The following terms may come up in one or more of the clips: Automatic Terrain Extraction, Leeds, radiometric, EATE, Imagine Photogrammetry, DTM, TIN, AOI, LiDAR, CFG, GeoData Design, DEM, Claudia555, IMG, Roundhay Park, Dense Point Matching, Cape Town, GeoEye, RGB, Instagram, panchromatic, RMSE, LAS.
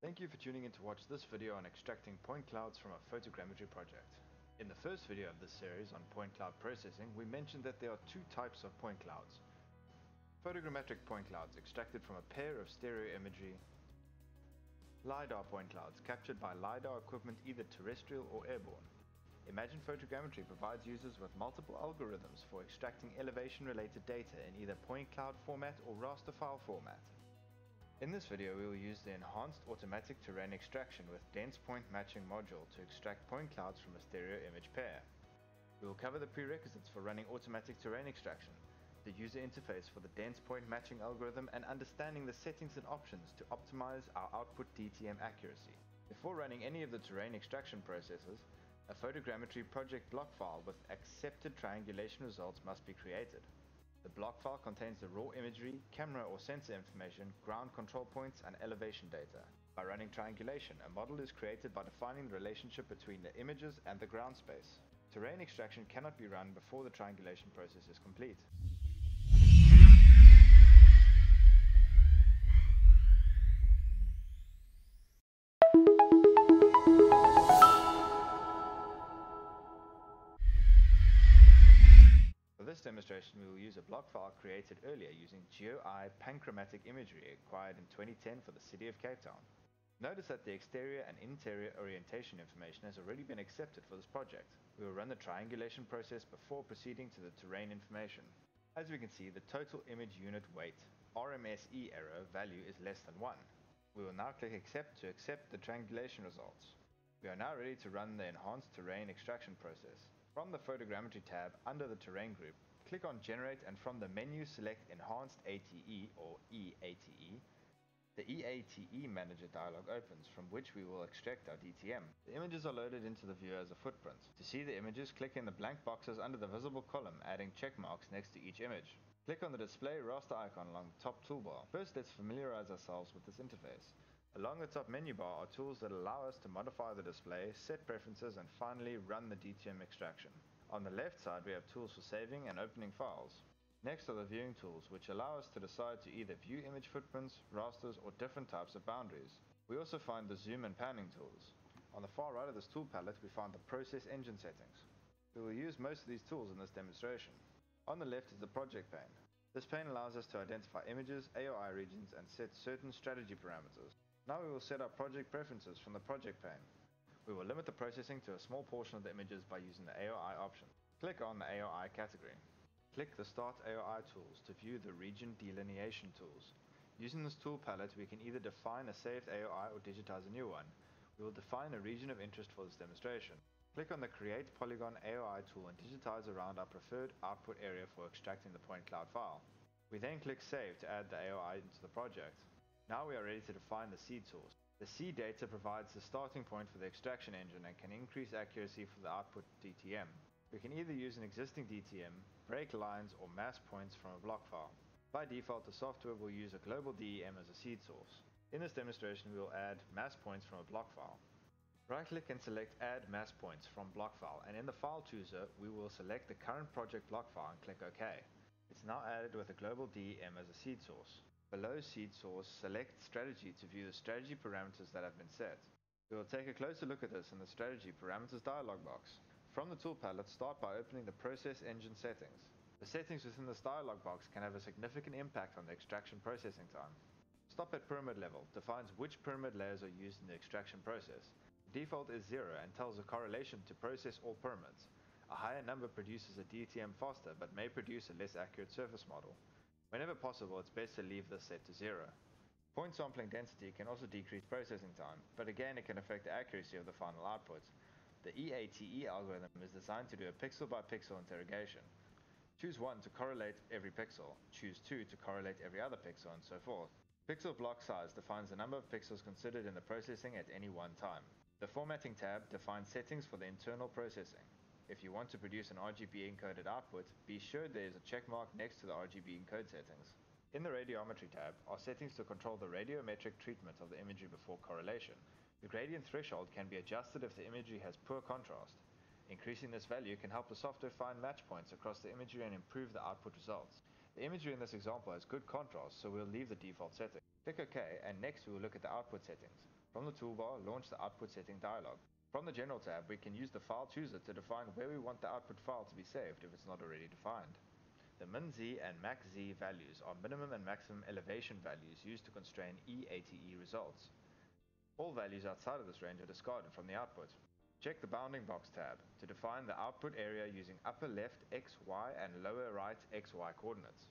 Thank you for tuning in to watch this video on extracting point clouds from a photogrammetry project. In the first video of this series on point cloud processing, we mentioned that there are two types of point clouds. Photogrammetric point clouds extracted from a pair of stereo imagery, LiDAR point clouds captured by LiDAR equipment either terrestrial or airborne. Imagine Photogrammetry provides users with multiple algorithms for extracting elevation-related data in either point cloud format or raster file format. In this video, we will use the Enhanced Automatic Terrain Extraction with Dense Point Matching module to extract point clouds from a stereo image pair. We will cover the prerequisites for running automatic terrain extraction, the user interface for the dense point matching algorithm, and understanding the settings and options to optimize our output DTM accuracy. Before running any of the terrain extraction processes, a photogrammetry project block file with accepted triangulation results must be created. The block file contains the raw imagery, camera or sensor information, ground control points and elevation data. By running triangulation, a model is created by defining the relationship between the images and the ground space. Terrain extraction cannot be run before the triangulation process is complete. For this demonstration, we will use a block file created earlier using GeoEye panchromatic imagery acquired in 2010 for the City of Cape Town. Notice that the exterior and interior orientation information has already been accepted for this project. We will run the triangulation process before proceeding to the terrain information. As we can see, the total image unit weight RMSE error value is less than 1. We will now click Accept to accept the triangulation results. We are now ready to run the enhanced terrain extraction process. From the Photogrammetry tab under the Terrain group, click on Generate and from the menu select Enhanced ATE or EATE. The EATE Manager dialog opens, from which we will extract our DTM. The images are loaded into the viewer as a footprint. To see the images, click in the blank boxes under the visible column, adding check marks next to each image. Click on the display raster icon along the top toolbar. First, let's familiarize ourselves with this interface. Along the top menu bar are tools that allow us to modify the display, set preferences, and finally run the DTM extraction. On the left side we have tools for saving and opening files. Next are the viewing tools, which allow us to decide to either view image footprints, rasters, or different types of boundaries. We also find the zoom and panning tools. On the far right of this tool palette we find the process engine settings. We will use most of these tools in this demonstration. On the left is the project pane. This pane allows us to identify images, AOI regions, and set certain strategy parameters. Now we will set our project preferences from the project pane. We will limit the processing to a small portion of the images by using the AOI option. Click on the AOI category. Click the Start AOI tools to view the region delineation tools. Using this tool palette, we can either define a saved AOI or digitize a new one. We will define a region of interest for this demonstration. Click on the Create Polygon AOI tool and digitize around our preferred output area for extracting the point cloud file. We then click Save to add the AOI into the project. Now we are ready to define the seed source. The seed data provides the starting point for the extraction engine and can increase accuracy for the output DTM. We can either use an existing DTM, break lines, or mass points from a block file. By default, the software will use a global DEM as a seed source. In this demonstration, we will add mass points from a block file. Right-click and select Add Mass Points from Block File, and in the File Chooser, we will select the current project block file and click OK. It's now added with a global DEM as a seed source. Below seed source, select strategy to view the strategy parameters that have been set. We will take a closer look at this in the strategy parameters dialog box. From the tool palette, start by opening the process engine settings. The settings within this dialog box can have a significant impact on the extraction processing time. Stop at pyramid level defines which pyramid layers are used in the extraction process. Default is 0 and tells a correlation to process all pyramids. A higher number produces a DTM faster but may produce a less accurate surface model. Whenever possible, it's best to leave this set to 0. Point sampling density can also decrease processing time, but again it can affect the accuracy of the final output. The EATE algorithm is designed to do a pixel-by-pixel interrogation. Choose 1 to correlate every pixel, choose 2 to correlate every other pixel, and so forth. Pixel block size defines the number of pixels considered in the processing at any one time. The Formatting tab defines settings for the internal processing. If you want to produce an RGB encoded output, be sure there is a checkmark next to the RGB encode settings. In the Radiometry tab are settings to control the radiometric treatment of the imagery before correlation. The gradient threshold can be adjusted if the imagery has poor contrast. Increasing this value can help the software find match points across the imagery and improve the output results. The imagery in this example has good contrast, so we'll leave the default setting. Click OK, and next we will look at the output settings. From the toolbar, launch the output setting dialog. From the General tab, we can use the File Chooser to define where we want the output file to be saved if it's not already defined. The min-z and max-z values are minimum and maximum elevation values used to constrain EATE results. All values outside of this range are discarded from the output. Check the Bounding Box tab to define the output area using upper left x, y and lower right x, y coordinates.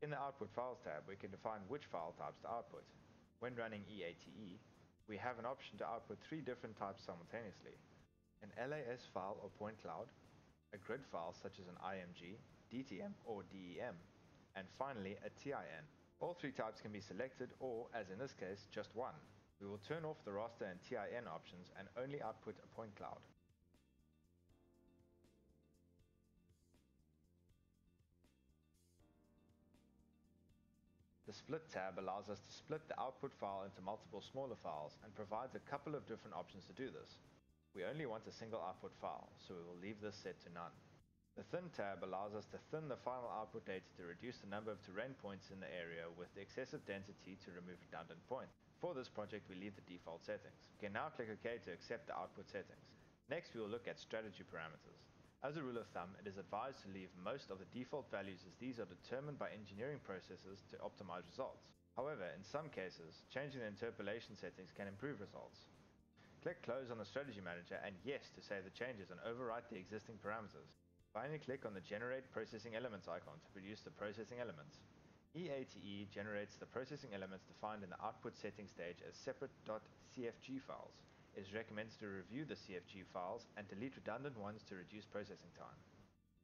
In the Output Files tab, we can define which file types to output. When running EATE, we have an option to output 3 different types simultaneously: an LAS file or point cloud, a grid file such as an IMG, DTM or DEM, and finally a TIN. All 3 types can be selected or, as in this case, just one. We will turn off the raster and TIN options and only output a point cloud. The Split tab allows us to split the output file into multiple smaller files and provides a couple of different options to do this. We only want a single output file, so we will leave this set to none. The Thin tab allows us to thin the final output data to reduce the number of terrain points in the area with the excessive density to remove redundant points. For this project, we leave the default settings. We can now click OK to accept the output settings. Next, we will look at strategy parameters. As a rule of thumb, it is advised to leave most of the default values as these are determined by engineering processes to optimize results. However, in some cases, changing the interpolation settings can improve results. Click Close on the Strategy Manager and Yes to save the changes and overwrite the existing parameters. Finally, click on the Generate Processing Elements icon to produce the processing elements. EATE generates the processing elements defined in the output setting stage as separate .cfg files. It is recommended to review the CFG files and delete redundant ones to reduce processing time.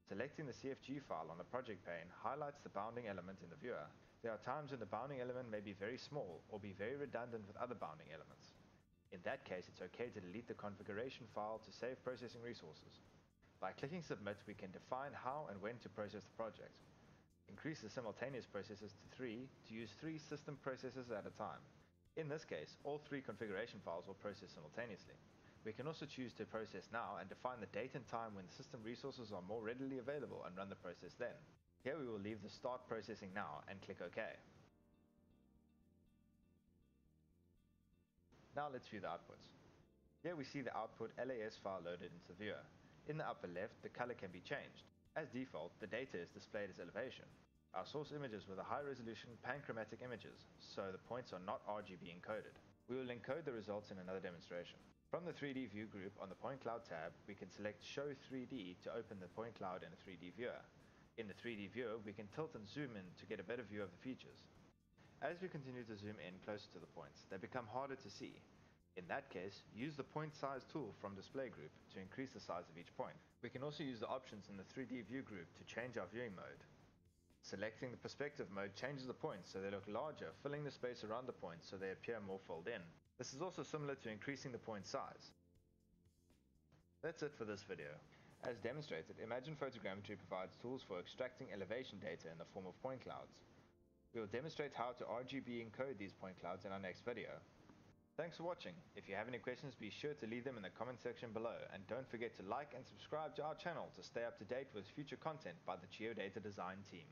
Selecting the CFG file on the project pane highlights the bounding element in the viewer. There are times when the bounding element may be very small or be very redundant with other bounding elements. In that case, it's okay to delete the configuration file to save processing resources. By clicking Submit, we can define how and when to process the project. Increase the simultaneous processes to 3 to use 3 system processes at a time. In this case, all 3 configuration files will process simultaneously. We can also choose to process now and define the date and time when the system resources are more readily available and run the process then. Here we will leave the Start Processing Now and click OK. Now let's view the outputs. Here we see the output LAS file loaded into the viewer. In the upper left, the color can be changed. As default, the data is displayed as elevation. Our source images were the high-resolution panchromatic images, so the points are not RGB encoded. We will encode the results in another demonstration. From the 3D view group on the Point Cloud tab, we can select Show 3D to open the point cloud in a 3D viewer. In the 3D viewer, we can tilt and zoom in to get a better view of the features. As we continue to zoom in closer to the points, they become harder to see. In that case, use the Point Size tool from Display Group to increase the size of each point. We can also use the options in the 3D view group to change our viewing mode. Selecting the perspective mode changes the points so they look larger, filling the space around the points so they appear more filled in. This is also similar to increasing the point size. That's it for this video. As demonstrated, Imagine Photogrammetry provides tools for extracting elevation data in the form of point clouds. We will demonstrate how to RGB encode these point clouds in our next video. Thanks for watching. If you have any questions, be sure to leave them in the comment section below, and don't forget to like and subscribe to our channel to stay up to date with future content by the GeoData Design team.